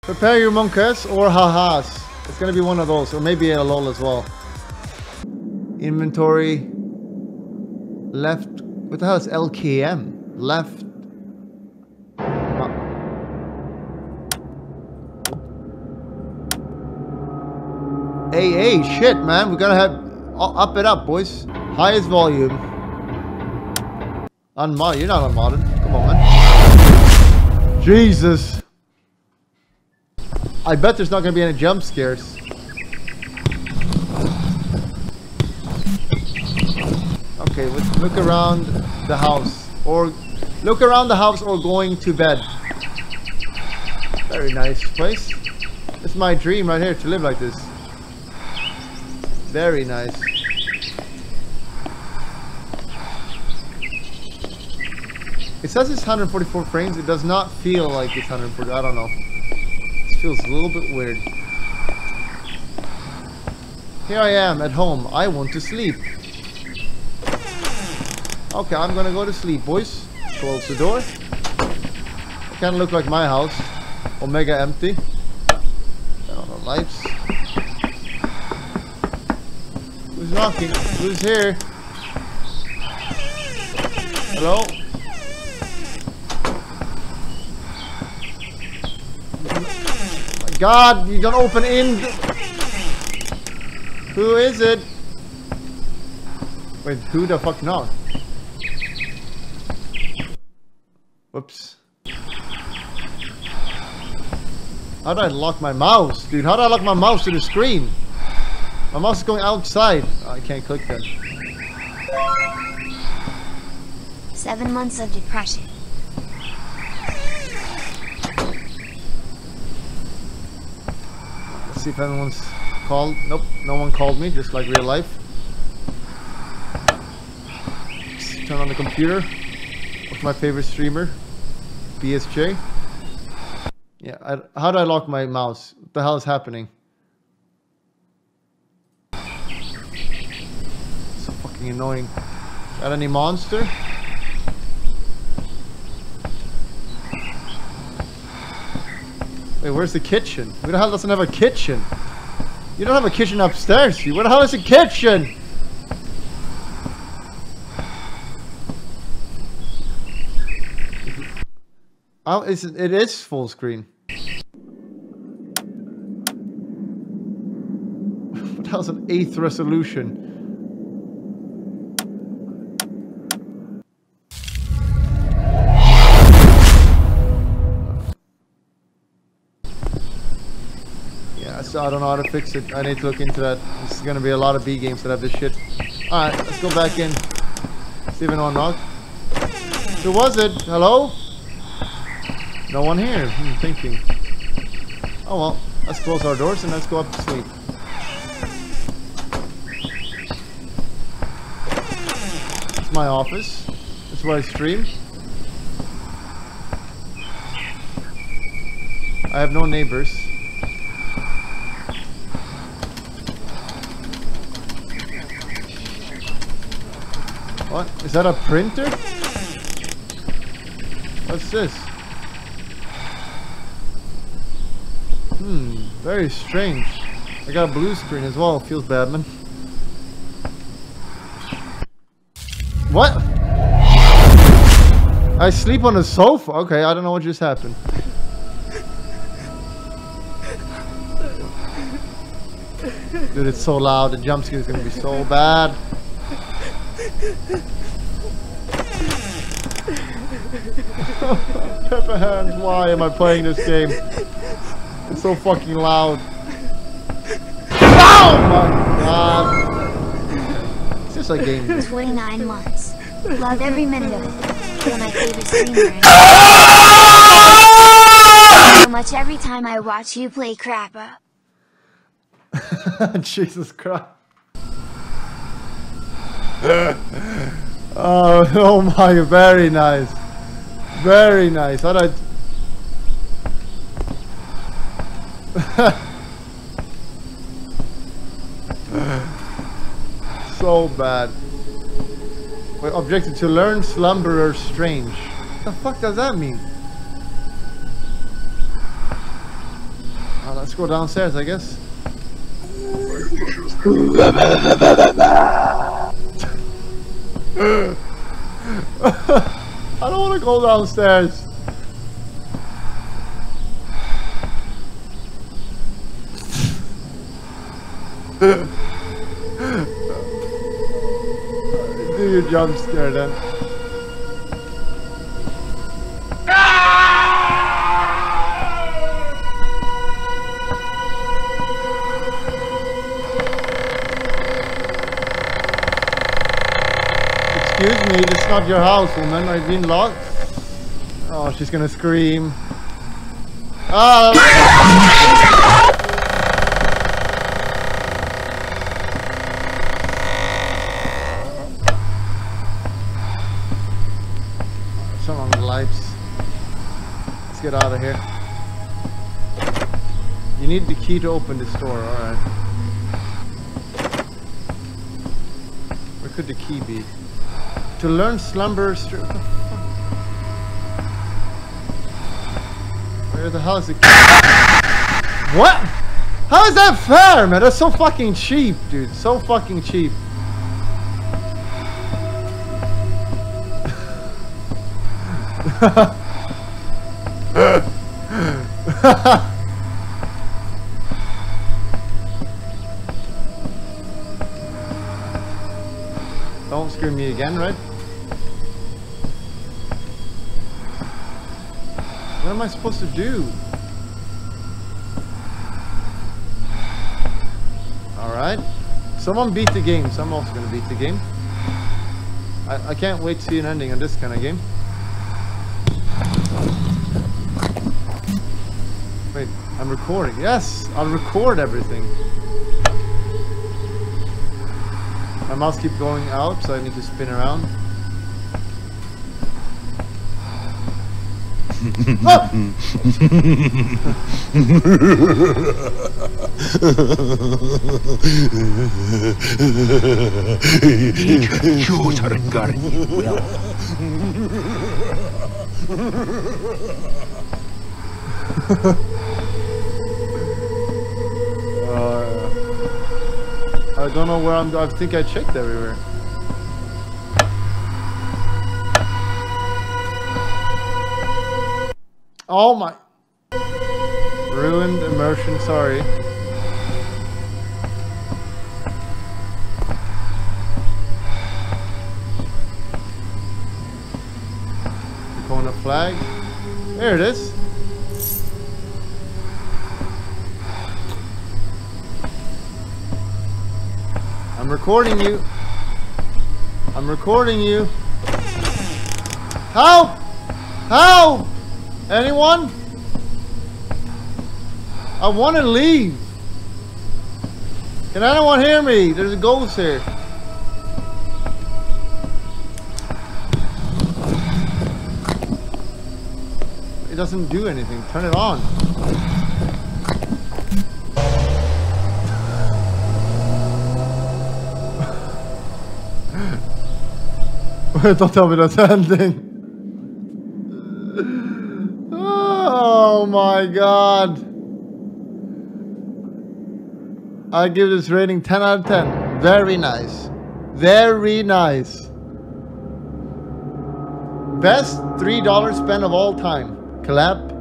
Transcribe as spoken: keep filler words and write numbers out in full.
Prepare your monkas or ha-has. It's gonna be one of those, or maybe a lol as well. Inventory. Left. What the hell is L K M? Left. Hey, hey, shit, man. We gotta have. Up it up, boys. Highest volume. Unmodded. You're not unmodded. Come on, man. Jesus. I bet there's not gonna be any jump scares. Okay, let's look around the house, or look around the house, or going to bed. Very nice place. It's my dream right here to live like this. Very nice. It says it's one hundred forty-four frames. It does not feel like it's one hundred forty. I don't know. Feels a little bit weird. Here I am at home. I want to sleep. Okay, I'm gonna go to sleep, boys. Close the door. It kinda look like my house. Omega empty. Turn on the lights. Who's knocking? Who's here? Hello? God, you don't open in. Who is it? Wait, who the fuck knocked? Whoops. How did I lock my mouse, dude? How did I lock my mouse to the screen? My mouse is going outside. Oh, I can't click that. Seven months of depression. See if anyone's called. Nope, no one called me, just like real life. Let's turn on the computer. What's my favorite streamer? B S J. Yeah, I, how do I lock my mouse? What the hell is happening? So fucking annoying. Got any monster? Wait, where's the kitchen? Who the hell doesn't have a kitchen? You don't have a kitchen upstairs, you. Where the hell is a kitchen? Oh, it's, it is full screen. What the hell's an eighth resolution? I don't know how to fix it. I need to look into that. This is gonna be a lot of B games that have this shit. Alright, let's go back in. See if anyone knocked. Who was it? Hello? No one here. I'm thinking. Oh well, let's close our doors and let's go up to sleep. It's my office. It's where I stream. I have no neighbors. What? Is that a printer? What's this? Hmm, very strange. I got a blue screen as well. Feels bad, man. What? I sleep on a sofa? Okay, I don't know what just happened. Dude, it's so loud. The jump scare is gonna be so bad. Pepper hands, why am I playing this game? It's so fucking loud. Oh my god. It's just a game. twenty-nine months. Love every minute of it. You're my favorite streamer. So much every time I watch you play crapper. Jesus Christ. Oh, oh my, very nice. Very nice. How did I... So bad. Wait, objective to learn slumberer strange. What the fuck does that mean? Oh, let's go downstairs, I guess. I don't want to go downstairs. Do your jump scare then. Excuse me, this is not your house, woman. I've been locked. Oh, she's gonna scream. Ah! Get out of here. You need the key to open this door, alright. Where could the key be? To learn slumber str- Where the hell is the key? What? How is that fair, man? That's so fucking cheap, dude. So fucking cheap. Don't screw me again, right? What am I supposed to do? Alright. Someone beat the game, so I'm also gonna beat the game. I, I can't wait to see an ending on this kind of game. I'm recording. Yes, I'll record everything. My mouse keeps going out, so I need to spin around. Ah! I don't know where I'm. I think I checked everywhere. Oh my! Ruined immersion. Sorry. The corner flag. There it is. I'm recording you. I'm recording you. Help! Help! Anyone? I want to leave. Can anyone hear me? There's a ghost here. It doesn't do anything. Turn it on. Don't tell me that's ending. Oh my god. I give this rating ten out of ten. Very nice. Very nice. Best three dollars spent of all time. Clap.